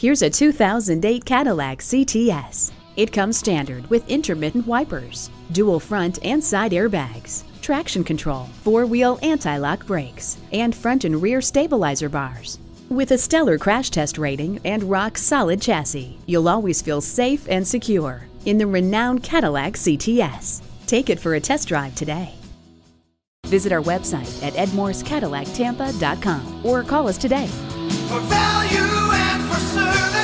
Here's a 2008 Cadillac CTS. It comes standard with intermittent wipers, dual front and side airbags, traction control, four-wheel anti-lock brakes, and front and rear stabilizer bars. With a stellar crash test rating and rock-solid chassis, you'll always feel safe and secure in the renowned Cadillac CTS. Take it for a test drive today. Visit our website at edmorescadillactampa.com or call us today. For value and for service.